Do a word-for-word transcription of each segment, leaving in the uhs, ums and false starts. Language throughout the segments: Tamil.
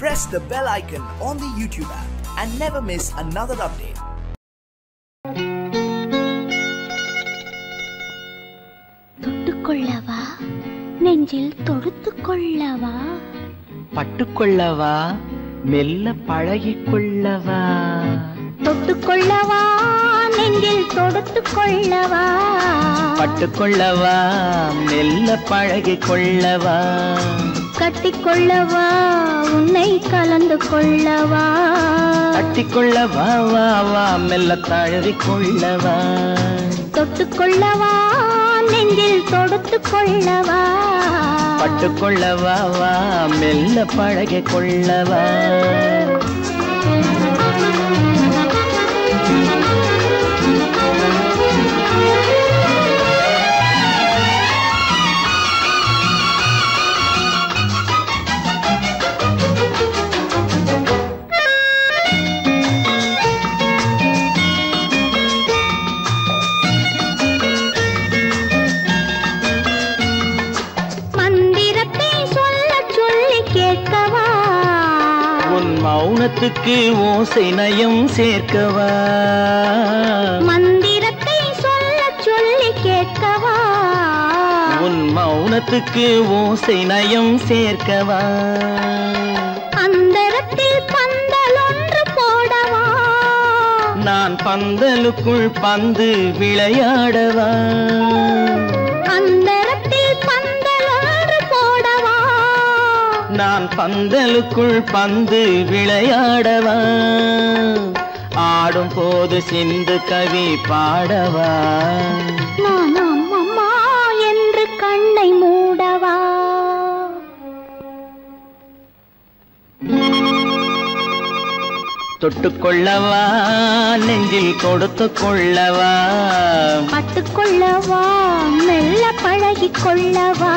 press the bell icon on the YouTube app and never miss another update. தொட்டுக்கொள்ளவா நெஞ்சில் தொடுத்துக்கொள்ளவா பட்டுக்கொள்ளவா மெல்ல பழகிக்கொள்ளவா தொட்டுக்கொள்ளவா நெஞ்சில் தொடுத்துக்கொள்ளவா பட்டுக்கொள்ளவா மெல்ல பழகிக்கொள்ளவா கட்டிக்கொள்ளவா உன்னை கலந்து கொள்ளவா கட்டிக்கொள்ளவா வா வா மெல்ல தழுவிக்கொள்ளவா தொட்டுக்கொள்ளவா நெஞ்சில் தொடுத்துக்கொள்ளவா பட்டுக்கொள்ளவா வா மெல்ல பழகிக்கொள்ளவா மௌனத்துக்கு ஓசை நயம் சேர்க்கவா மந்திரத்தை சொல்ல சொல்லி கேட்கவா உன் மௌனத்துக்கு ஓசை நயம் சேர்க்கவா அந்தரத்தில் பந்தல் ஒன்று போடவா நான் பந்தலுக்குள் பந்து விளையாடவா நான் பந்தலுக்குள் பந்து விளையாடவா ஆடும் போது சிந்து கவி பாடவா நான் அம்மா என்று கண்ணை மூடவா தொட்டுக்கொள்ளவா நெஞ்சில் கொடுத்துக்கொள்ளவா பட்டுக்கொள்ளவா மெல்ல பழகிக்கொள்ளவா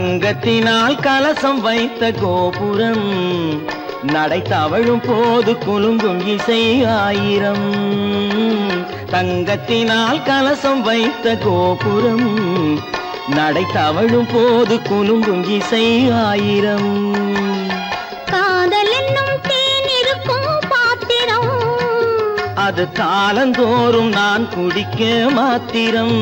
தங்கத்தினால் கலசம் வைத்த கோபுரம் நடை தவழும் போது குலுங்கும் இசை ஆயிரம் தங்கத்தினால் கலசம் வைத்த கோபுரம் நடை தவழும் போது குலுங்கும் இசை ஆயிரம் காதல் என்னும் தேன் இருக்கும் பாத்திரம் அது காலந்தோறும் நான் குடிக்க மாத்திரம்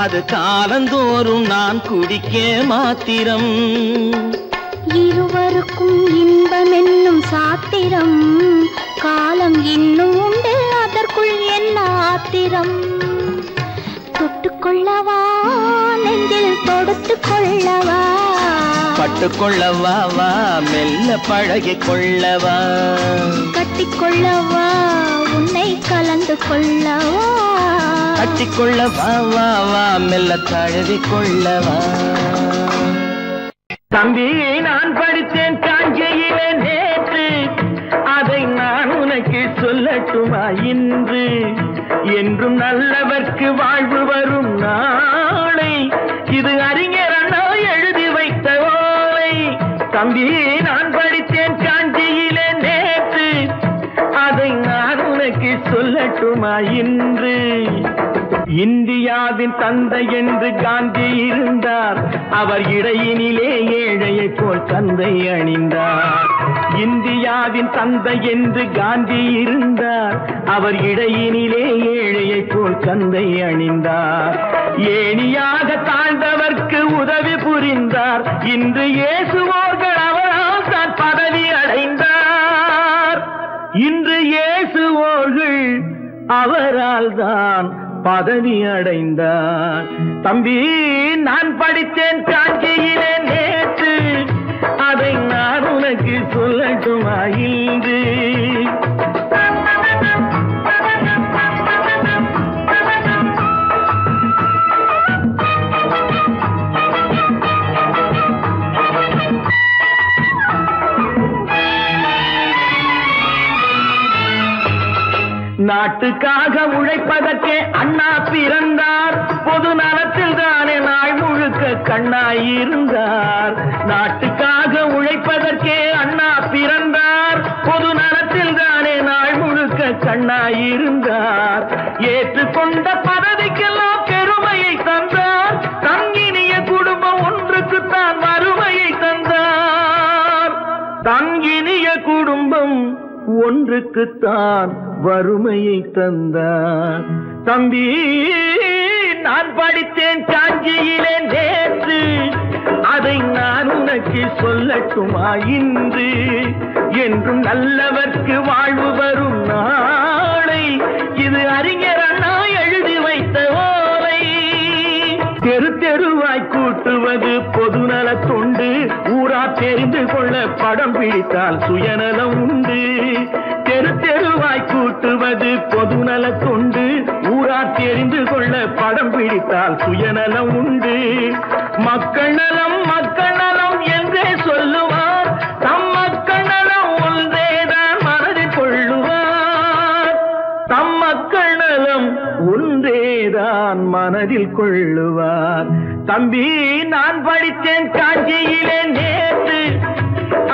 அது காலந்தோறும் நான் குடிக்க மாத்திரம் இருவருக்கும் இன்பம் என்னும் சாத்திரம் காலம் இன்னும் உண்டு அதற்குள் என்ன ஆத்திரம் தொட்டுக்கொள்ளவா நெஞ்சில் தொடுத்துக்கொள்ளவா பட்டுக்கொள்ளவா வா மெல்ல பழகிக்கொள்ளவா கட்டிக்கொள்ளவா உன்னை கலந்து கொள்ளவா கட்டிக்கொள்ளவா வா வா மெல்ல தழுவிக்கொள்ளவா தம்பி நான் படித்தேன் காஞ்சியிலே நேற்று அதை நான் உனக்கு சொல்லட்டுமா இன்று என்றும் நல்லவர்க்கு வாழ்வு வரும் நாளை இது அறிஞர் அண்ணா எழுதி வைத்த ஓலை தம்பி நான் படித்தேன் காஞ்சியிலே நேற்று அதை நான் உனக்கு சொல்லட்டுமா இன்று இந்தியாவின் தந்தை என்று காந்தி இருந்தார் அவர் இடையினிலே ஏழையை போல் தந்தை அணிந்தார் இந்தியாவின் தந்தை என்று காந்தி இருந்தார் அவர் இடையினிலே ஏழையை போல் தந்தை அணிந்தார் ஏணியாக தாழ்ந்தவர்க்கு உதவி புரிந்தார் இன்று இயேசுவோர்கள் அவரால் தான் பதவி அடைந்தார் இன்று இயேசுவோர்கள் அவரால் தான் பதவி அடைந்தார் தம்பி நான் படித்தேன் காஞ்சியிலே நேற்று அதை நான் உனக்கு சொல்லட்டுமா இன்று நாட்டுக்காக உழைப்பதற்கே அண்ணா பிறந்தார். பொது நலத்தில் தானே நாள் முழுக்க கண்ணாயிருந்தார். நாட்டுக்காக உழைப்பதற்கே அண்ணா பிறந்தார். பொது நலத்தில் தானே நாள் முழுக்க கண்ணாயிருந்தார். ஏற்றுக்கொண்ட பதவிக்கெல்லாம் பெருமையை தந்தார். தங்கினிய குடும்பம் ஒன்றுக்குத்தான் வறுமையை தந்தார். தங்கினிய குடும்பம் ஒன்றுக்குத்தான் வறுமையை தந்தார். தம்பி, நான் படித்தேன் காஞ்சியிலே நேற்று. அதை நான் உனக்கு சொல்லட்டுமா இன்று? என்றும் நல்லவர்க்கு வாழ்வு வரும் நாளை. இது அறிஞர் அண்ணா எழுதி வைத்த ஓலை. தெரு தெருவாய் கூட்டுவது பொதுநல தொண்டு. ஊரா தெரிந்து கொள்ள படம் பிடித்தால் சுயநலம் உண்டு. தெரு தெருவாய் கூட்டுவது பொதுநல தொண்டு. ஊரா தெரிந்து கொள்ள படம் பிடித்தால் சுயநலம் உண்டு. மக்கள் நலம் மக்கள் நலம் என்றே சொல்லுவார். தம் மக்கள் நலம் ஒன்றேதான் மனதில் கொள்ளுவார். தம் மக்கள் நலம் ஒன்றேதான் மனதில் கொள்ளுவார். தம்பி, நான் படித்தேன் காஞ்சியிலே நேற்று.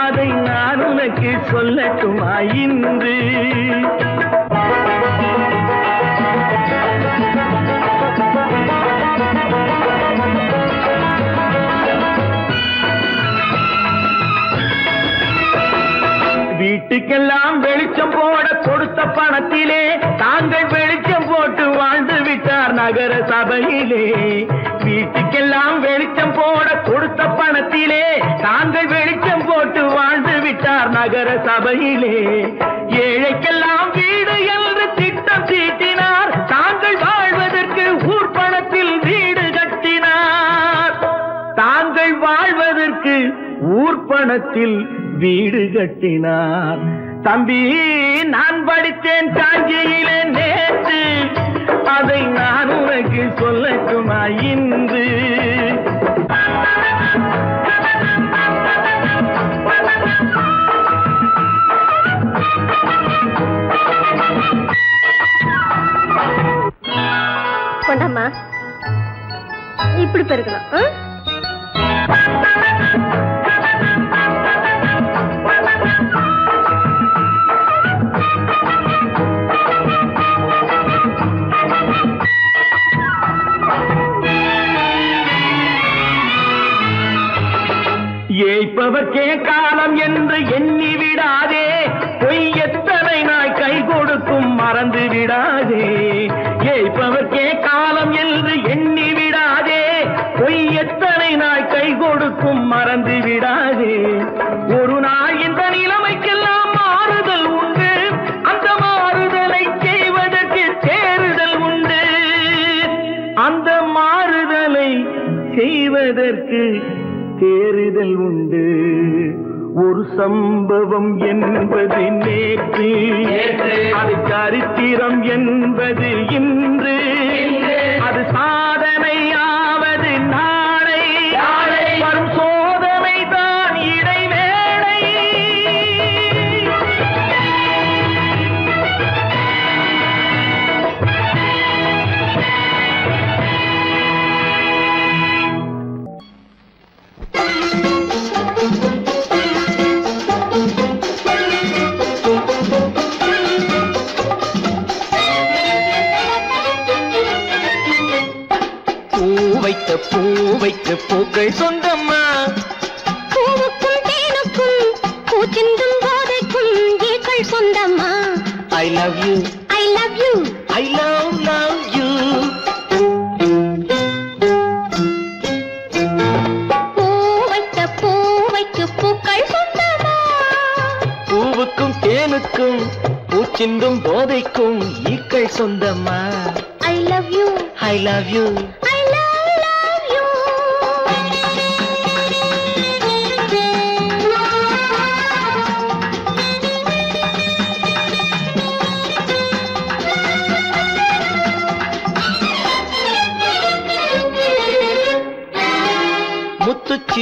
அதை நான் உனக்கு சொல்லட்டுமா இன்று? வீட்டுக்கெல்லாம் வெளிச்சம் போட கொடுத்த பணத்திலே தாங்கள் வெளிச்சம் போட்டு வாழ்ந்து விட்டார் நகர சபையிலே. வீட்டுக்கெல்லாம் வெளிச்சம் போட கொடுத்த பணத்திலே தாங்கள் வெளிச்சம் போட்டு வாழ்ந்து விட்டார் நகர சபையிலே. ஏழைக்கெல்லாம் வீடு என்று திட்டம் தீட்டினார். தாங்கள் வாழ்வதற்கு ஊர் பணத்தில் வீடு கட்டினார். தாங்கள் வாழ்வதற்கு ஊர் பணத்தில் வீடு கட்டினார். தம்பி, நான் படித்தேன் காஞ்சியிலே நேற்று. அதை நான் உனக்கு சொல்லட்டுமா இன்று? கொண்டாமா, இப்படி பெருக்கலாம். ஏய்ப்பவர்க்கே காலம் என்று எண்ணி விடாதே. பொய் எத்தனை நாய் கை கொடுக்கும் மறந்து விடாதே. ஏய்ப்பவர்க்கே காலம் என்று எண்ணி விடாதே. பொய் எத்தனை நாய் கை கொடுக்கும் மறந்து விடாதே. ஒரு நாள் இந்த நிலைமைக்கெல்லாம் மாறுதல் உண்டு. அந்த மாறுதலை செய்வதற்கு தேறுதல் உண்டு. அந்த மாறுதலை செய்வதற்கு தேறுதல் உண்டு. ஒரு சம்பவம் என்பது நேற்று. அது சரித்திரம் என்பது இன்று. அது சாதனையாவது நாளை. வரும் சோதனை தான் இடைவேளை. பூ வைத்து பூக்கள் சொந்தம்மா. பூவுக்கும் தேனுக்கும் பூச்சிந்தும் போதைக்கும் ஈக்கள் சொந்தம்மா. I love you I love you I love love you. பூ வைத்த பூ வைத்து பூக்கள் சொந்தம்மா. பூவுக்கும் தேனுக்கும் பூச்சிந்தும் போதைக்கும் ஈக்கள் சொந்தம்மா. I love you I love you.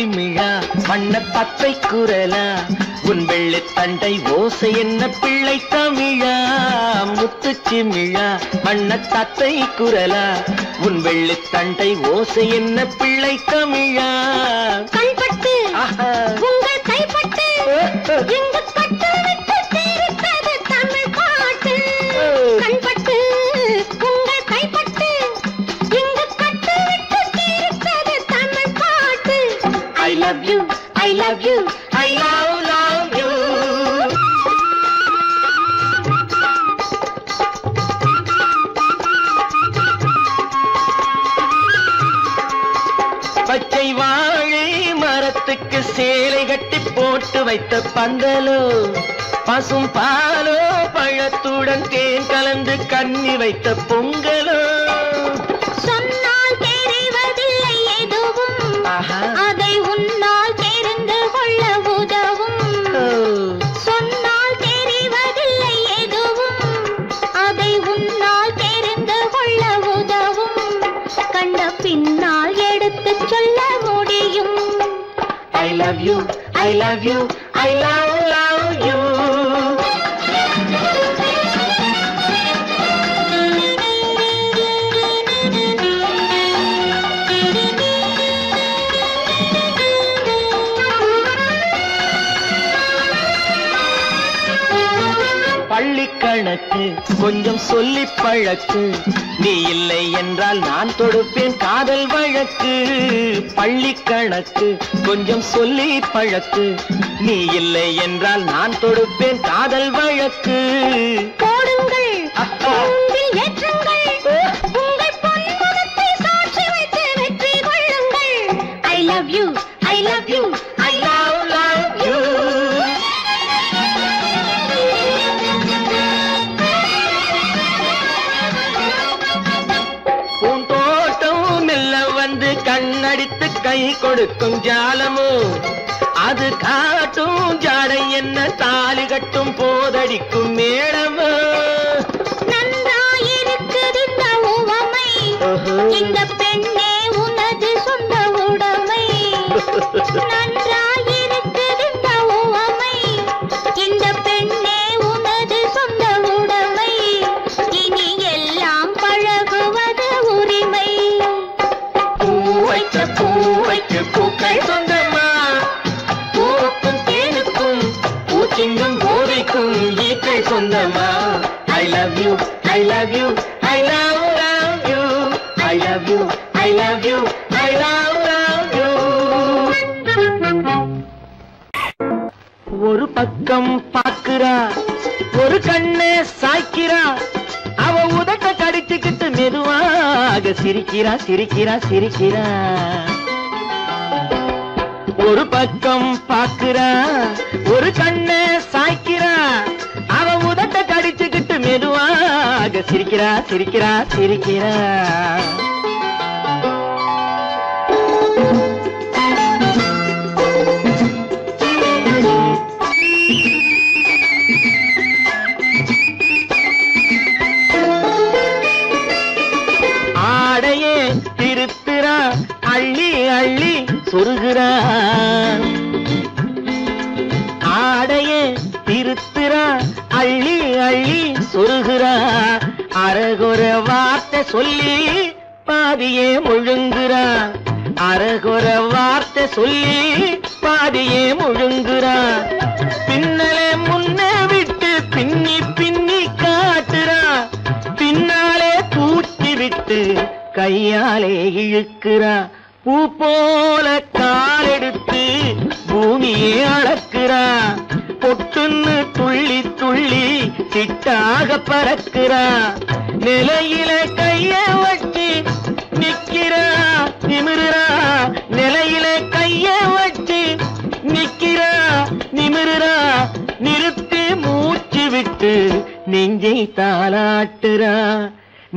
சிமிழா வண்ண பச்சை குரலா உன் வெள்ளை தண்டை ஓசை என்ன பிள்ளை தமிழா. முத்து சிமிழா மண்ண தத்தை குரலா உன் வெள்ளி தண்டை ஓசை என்ன பிள்ளை தமிழா கண்பட்டு உங்கள் கைப்பட்டு எங்கு பட்டு விட்டு தீர்த்தது தமிழ் பாட்டு கண்பட்டு உங்கள் கைப்பட்டு எங்கு பட்டு விட்டு தீர்த்தது தமிழ் பாட்டு I love you I love you I love love you பச்சை வாழை மரத்துக்கு சேலை கட்டி போட்டு வைத்த பந்தலோ பசும் பாலோ பழத்துடன் தேன் கலந்து கண்ணி வைத்த பொங்கலோ சொன்னால் தெரிவதில்லை எதுவும் அதை உன்னால் தெரிந்து கொள்ள உதவும் சொன்னால் தெரிவதில்லை எதுவும் அதை உன்னால் தெரிந்து கொள்ள உதவும் கண்ட பின்னால் எடுத்து சொல்ல முடியும் I love you I love you I love love you பள்ளிக்கணக்கு கொஞ்சம் சொல்லி பழக்கு நீ இல்லை என்றால் நான் தொடுப்பேன் காதல் வழக்கு பள்ளிக்கணக்கு கொஞ்சம் சொல்லி பழக்கு நீ இல்லை என்றால் நான் தொடுப்பேன் காதல் வழக்கு போடுங்கள் அப்பாவில் ஏற்றுங்கள் உங்கள் பொன்முகத்தை சாட்சி வைத்து வெற்றி கொள்ளுங்கள் I love you I love you I love love you கண்ணடித்து கை கொடுக்கும் ஜாலமோ அது காட்டும் ஜாடை என்ன தாலி கட்டும் போதடிக்கும் மேளமோ நன்றாயிருக்குது இந்த உவமை இந்த பெண்ணே உனது சொந்த உடைமை நன்றாயிருக்குது இந்த உவமை இந்த பெண்ணே உனது சொந்த உடைமை இனி எல்லாம் பழகுவது உரிமை பூவைக்க பூவைக்க பூக்கள் சொந்தமா பூவுக்கும் தேனுக்கும் பூச்சிங்கும் பூவைக்கும் ஈக்கள் சொந்தமா I love you I love you I love love you I love you I love you I love love you ஒரு பக்கம் பாக்குறா ஒரு கண்ணே சாய்க்கிறா அவ உதட்ட கடிச்சுக்கிட்டு மெதுவாக சிரிக்கிறா சிரிக்கிறா சிரிக்கிறா ஒரு பக்கம் பாக்குறா ஒரு கண்ணை சாய்க்கிறா அவ உதட்ட கடிச்சுக்கிட்டு மெதுவாக சிரிக்கிறா சிரிக்கிறா சிரிக்கிறா அள்ளி சொருகிறான் ஆடையே திருத்துறான் அள்ளி அள்ளி சொருகிறான் அரகுற வார்த்தை சொல்லி பாதியே முழுங்குறான் அரகுற வார்த்தை சொல்லி பாதியே முழுங்குறான் பின்னலே முன்னே விட்டு பின்னி பின்னி காட்டுறான் பின்னாலே தூக்கி விட்டு கையாலே இழுக்கிறான் பூ போல காலெடுத்து பூமியே அளக்குறா பொட்டுன்னு துள்ளி துள்ளி திட்டாக பறக்குறா நிலையில கைய வச்சு நிக்கிறா நிமிருறா நிலையில கைய வச்சு நிக்கிறா நிமிருறா நிறுத்தி மூச்சு விட்டு நெஞ்சை தாளாட்டுறா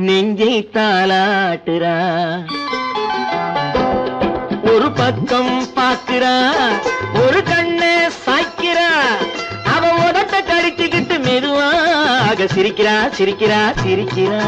நெஞ்சை தாளாட்டுறா ஒரு பக்கம் பாக்குறா ஒரு கண்ணை சாய்க்கிறா அவ உதட்ட கடிச்சுக்கிட்டு மெதுவாக சிரிக்கிறா சிரிக்கிறா சிரிக்கிறா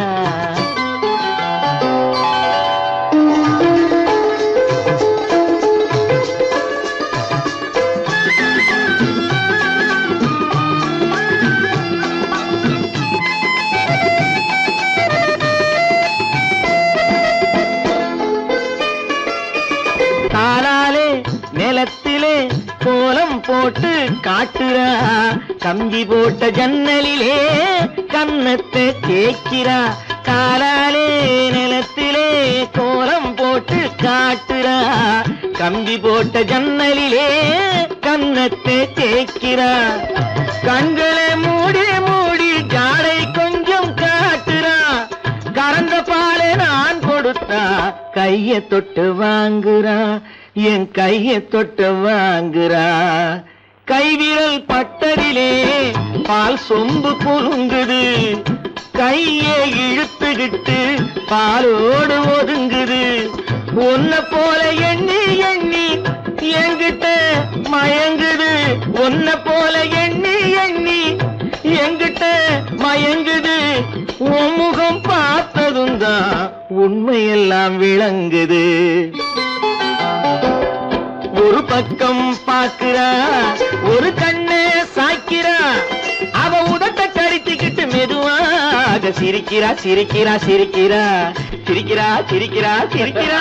போட்டு காட்டுறா, கம்பி போட்ட ஜன்னலிலே கண்ணத்தை தேய்க்கிறா, காலாலே நிலத்திலே கோலம் போட்டு காட்டுறா, கம்பி போட்ட ஜன்னலிலே கண்ணத்தை தேய்க்கிறா, கண்களை மூடி மூடி ஜாடை கொஞ்சம் காட்டுறா, கறந்த பாலை நான் கொடுத்தா கையை தொட்டு வாங்குறா, என் கையை தொட்டு வாங்குறா, கைவிரல் பட்டரிலே பால் சொம்பு பொருங்குது, கையை இழுத்துக்கிட்டு பாலோடு ஒதுங்குது, ஒன்ன போல எண்ணி எண்ணி எங்கிட்ட மயங்குது, ஒன்ன போல எண்ணி எண்ணி எங்கிட்ட மயங்குது, உன்முகம் பார்த்ததும் தான் உண்மையெல்லாம் விளங்குது, ஒரு பக்கம் பாக்குறா ஒரு கண்ணே சாய்க்கிறா, அவ உதட்ட கடித்துக்கிட்டு மெதுவாக சிரிக்கிறா சிரிக்கிறா சிரிக்கிறா சிரிக்கிறா சிரிக்கிறா சிரிக்கிறா.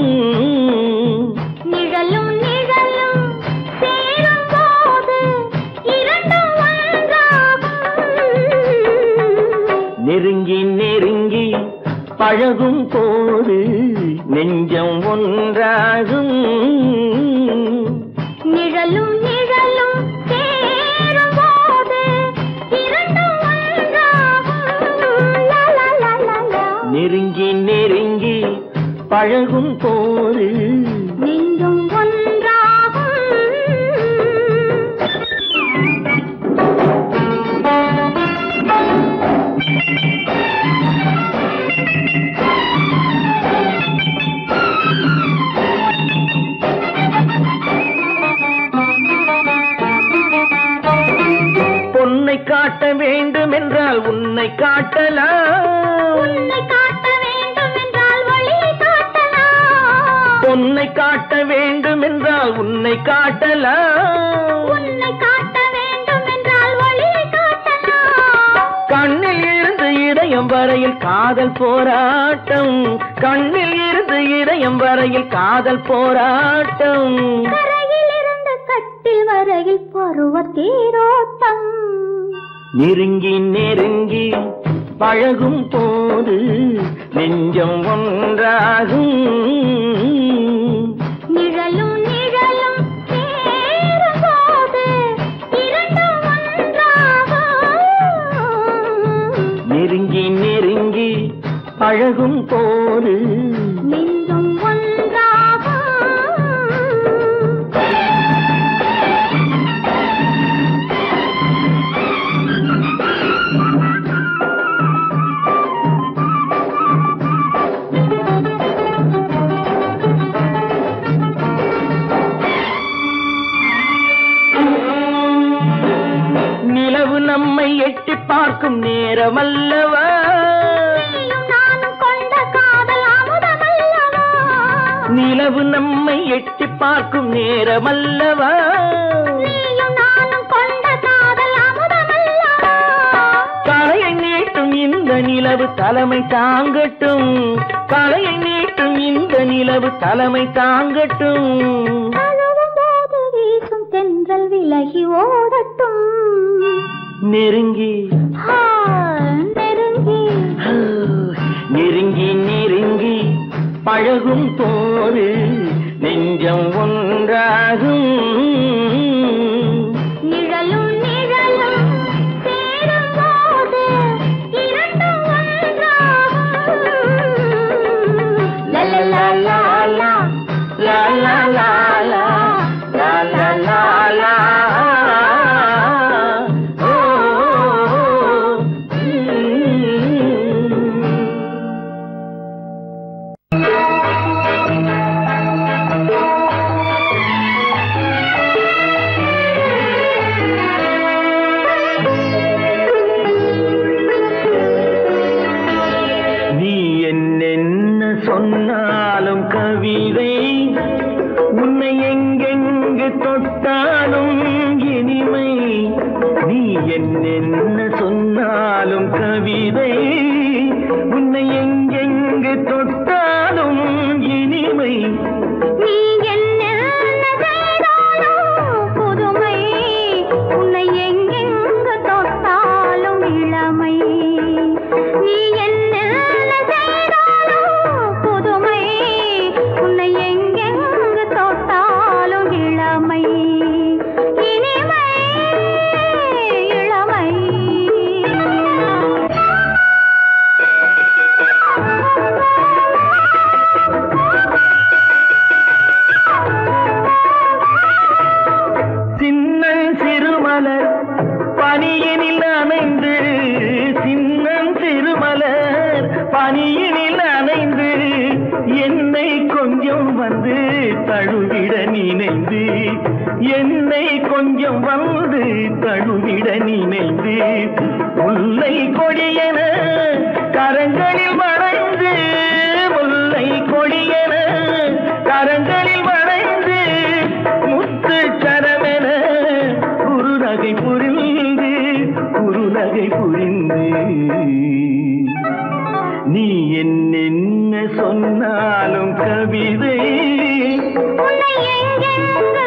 nizhalum nizhalum serum podu irandum ondraagum nirungi பழகும் போது நெஞ்சம் ஒன்றாகும் நிழலும் நிழலும் சேரும் போது இரண்டும் ஒன்றாகும் லா லா லா லா லா நெருங்கி நெருங்கி பழகும் போது நெஞ்சம் வேண்டுமென்றால் உன்னை காட்டலாம், உன்னை காட்ட வேண்டுமென்றால் வழியை காட்டலாம், பொன்னை காட்ட வேண்டுமென்றால் உன்னை காட்டலாம், உன்னை காட்ட வேண்டுமென்றால் வழியை காட்டலாம், கண்ணில் இருந்து இதயம் வரையில் காதல் போராட்டம், கண்ணில் இருந்து இதயம் வரையில் காதல் போராட்டம், கரையில் இருந்து கட்டில் வரையில் பருவத்தீரோட்டம், நெருங்கி நெருங்கி பழகும் போது நெஞ்சம் ஒன்றாகும் நிழலும் நிழலும் சேரும் போது இரண்டும் ஒன்றாகும் நெருங்கி நெருங்கி பழகும் போது நெஞ்சம் பார்க்கும் நேரம் அல்லவா, நானும் கொண்ட காதல் அமுதம் அல்லவா, நிலவு நம்மை எட்டி பார்க்கும் நேரம் அல்லவா, நானும் கொண்ட காதல் அமுதம் அல்லவா, கலையை நீட்டும் இந்த நிலவு தலைமை தாங்கட்டும், கலையை நீட்டும் இந்த நிலவு தலைமை தாங்கட்டும், அழுகும் போது வீசும் தென்றல் விலகி ஓடட்டும், நெருங்கி நெருங்கி நெருங்கி நெருங்கி பழகும் போது நெஞ்சம் ஒன்றாகும் நிழலும் நிழலும் சேரும் போது இரண்டும் இதை உன்னை எங்கெங்கு தொட்டாலும் இனிமை, நீ என்னென்ன சொன்னாலும் கவிதை, உன்னை எங்கெங்கு தொட்டாலும் இனிமை, நீ என்னென்ன செய்தாலும் புதுமை, உன்னை எங்கெங்கு தொட்டாலும் இளமை, நீ என்னென்ன செய்தாலும் புதுமை, உன்னை எங்கெங்கு தொட்டாலும் இளமை, இனிமை, இளமை. சின்னன் சிறுமலர் பனியினில் அணைந்து, சின்னன் சிறுமலர் பனியினில் அணைந்து, என்னை கொஞ்சம் வந்து தழுவிட நினைந்து, என்னை கொஞ்சம் வந்து தழுவிட நினைந்து, முல்லை கொடியன கரங்களில் மறைந்து, முல்லை கொடியன கரங்களில் மறைந்து, முத்து சரமென குறுநகை புரிந்து, குறுநகை புரிந்து, நீ என்னென்ன சொன்னாலும் கவிதை, உன்னை எங்கெங்கு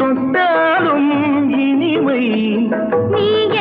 தொட்டாலும் இனிமை. நீ